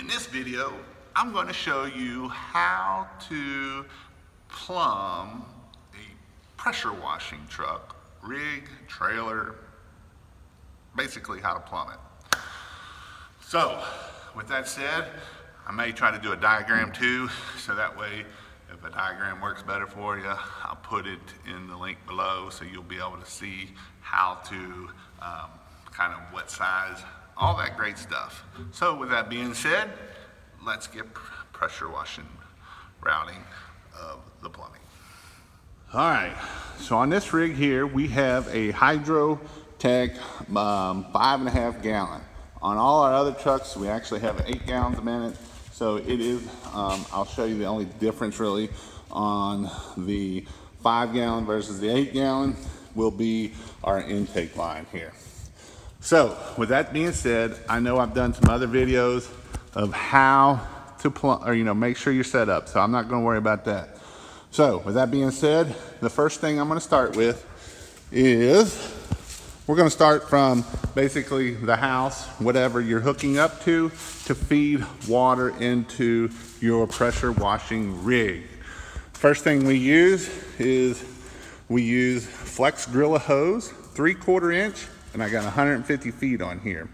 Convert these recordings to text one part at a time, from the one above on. In this video, I'm going to show you how to plumb a pressure washing truck, rig, trailer, basically how to plumb it. So with that said, I may try to do a diagram too, so that way if a diagram works better for you, I'll put it in the link below so you'll be able to see how to kind of what size, all that great stuff. So with that being said, let's get pressure washing routing of the plumbing. All right, so on this rig here, we have a HydroTech 5.5 gallon. On all our other trucks, we actually have 8 gallons a minute. So it is, I'll show you the only difference really on the 5 gallon versus the 8 gallon will be our intake line here. So with that being said, I know I've done some other videos of how to plumb, or make sure you're set up. So I'm not gonna worry about that. So with that being said, the first thing I'm gonna start with is we're gonna start from basically the house, whatever you're hooking up to feed water into your pressure washing rig. First thing we use is we use Flex Grilla Hose, 3/4 inch, and I got 150 feet on here.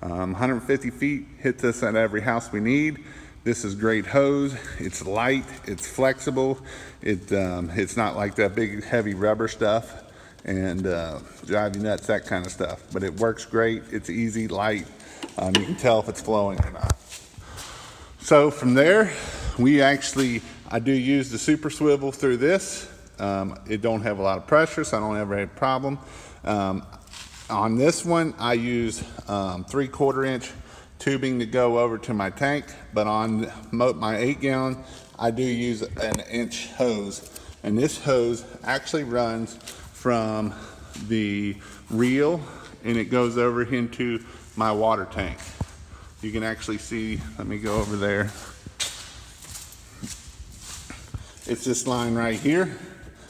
150 feet hits us at every house we need. This is great hose. It's light, it's flexible. It's not like that big heavy rubber stuff and drive you nuts, that kind of stuff. But it works great, it's easy, light. You can tell if it's flowing or not. So from there, I do use the super swivel through this. It don't have a lot of pressure, so I don't ever have a problem. On this one, I use 3/4 inch tubing to go over to my tank, but on my 8 gallon, I do use an inch hose. And this hose actually runs from the reel and it goes over into my water tank. You can actually see, let me go over there. It's this line right here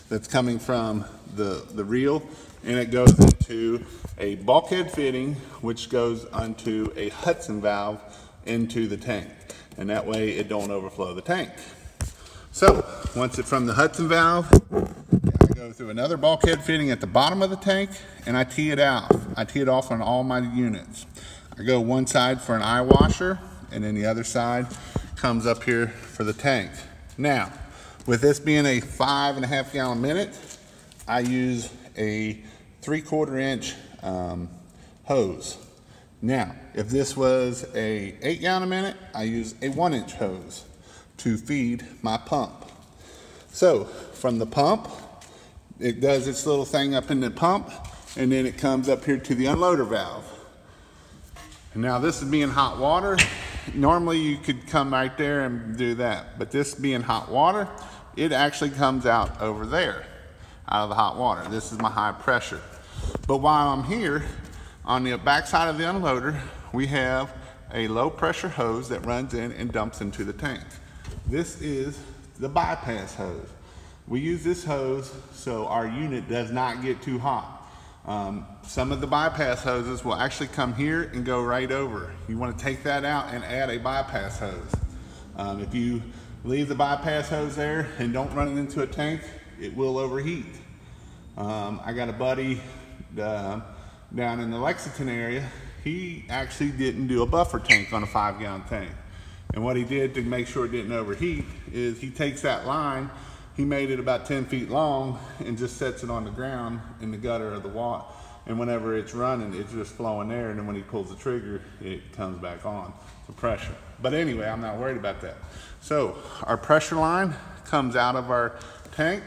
that's coming from the reel and it goes into a bulkhead fitting which goes onto a Hudson valve into the tank. And that way it don't overflow the tank. So once it's from the Hudson valve, go through another bulkhead fitting at the bottom of the tank and I tee it out. I tee it off on all my units. I go one side for an eye washer and then the other side comes up here for the tank. Now, with this being a 5.5 gallon minute, I use a 3/4 inch hose. Now, if this was a 8 gallon a minute, I use a 1 inch hose to feed my pump. So from the pump, it does its little thing up in the pump and then it comes up here to the unloader valve. And now this is being hot water. Normally you could come right there and do that, but this being hot water, it actually comes out over there, out of the hot water. This is my high pressure. But while I'm here, on the backside of the unloader, we have a low pressure hose that runs in and dumps into the tank. This is the bypass hose. We use this hose so our unit does not get too hot. Some of the bypass hoses will actually come here and go right over. You want to take that out and add a bypass hose. If you leave the bypass hose there and don't run it into a tank, it will overheat. I got a buddy down in the Lexington area. He actually didn't do a buffer tank on a 5 gallon tank. And what he did to make sure it didn't overheat is he takes that line, he made it about 10 feet long and just sets it on the ground in the gutter of the water. And whenever it's running, it's just flowing there. And then when he pulls the trigger, it comes back on for pressure. But anyway, I'm not worried about that. So our pressure line comes out of our tank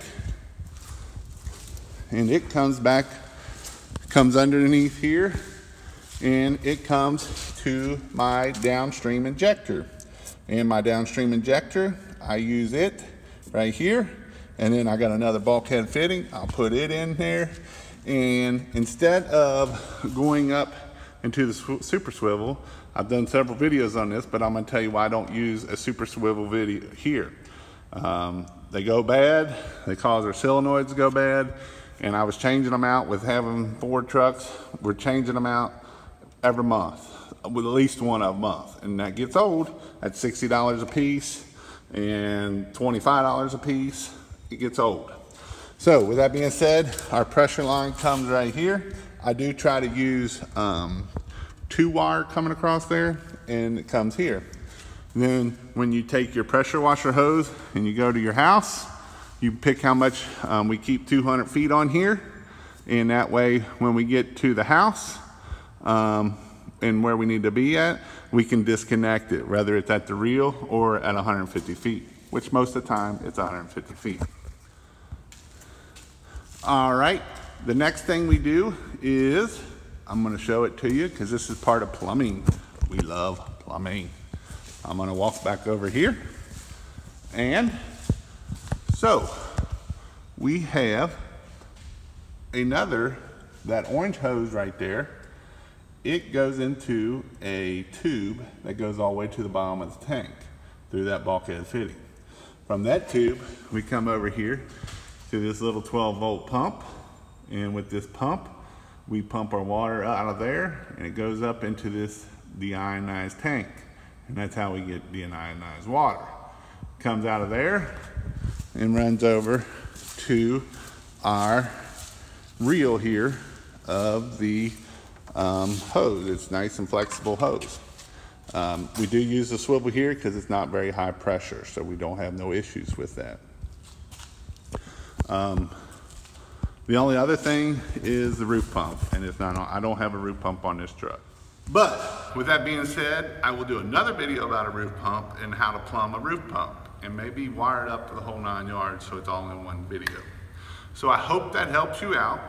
and it comes back, comes underneath here and it comes to my downstream injector. And my downstream injector, I use it right here. And then I got another bulkhead fitting. I'll put it in there. And instead of going up into the super swivel, I've done several videos on this, but I'm gonna tell you why I don't use a super swivel video here. They go bad, they cause our solenoids to go bad. And I was changing them out with having 4 trucks. We're changing them out every month. with at least one a month, and that gets old at $60 a piece and $25 a piece. It gets old. So with that being said, our pressure line comes right here. I do try to use 2-wire coming across there, and it comes here. And then when you take your pressure washer hose and you go to your house, you pick how much. We keep 200 feet on here, and that way when we get to the house and where we need to be at, we can disconnect it, whether it's at the reel or at 150 feet, which most of the time it's 150 feet. All right, the next thing we do is, I'm gonna show it to you because this is part of plumbing. We love plumbing. I'm gonna walk back over here. And so we have another, that orange hose right there. It goes into a tube that goes all the way to the bottom of the tank through that bulkhead fitting. From that tube, we come over here to this little 12-volt pump, and with this pump, we pump our water out of there, and it goes up into this deionized tank, and that's how we get deionized water. It comes out of there and runs over to our reel here of the hose. It's nice and flexible hose. We do use the swivel here because it's not very high pressure, so we don't have no issues with that. The only other thing is the roof pump, and it's not on, I don't have a roof pump on this truck. But with that being said, I will do another video about a roof pump and how to plumb a roof pump, and maybe wire it up to the whole 9 yards, so it's all in one video. So I hope that helps you out.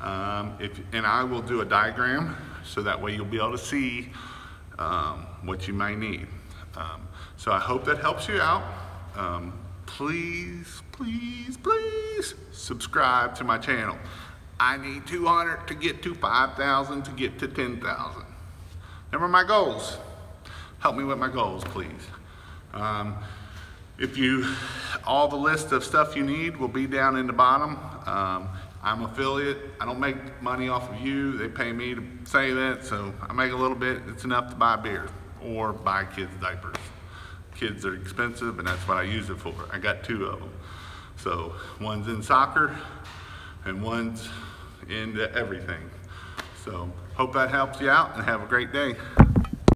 And I will do a diagram, so that way you'll be able to see what you may need. So I hope that helps you out. Please, please, please subscribe to my channel. I need 200 to get to 5,000 to get to 10,000. Remember my goals. Help me with my goals, please. All the list of stuff you need will be down in the bottom. I'm affiliate. I don't make money off of you. They pay me to say that, so I make a little bit. It's enough to buy beer or buy kids' diapers. Kids are expensive, and that's what I use it for. I got 2 of them. So one's in soccer, and one's into everything. So hope that helps you out, and have a great day.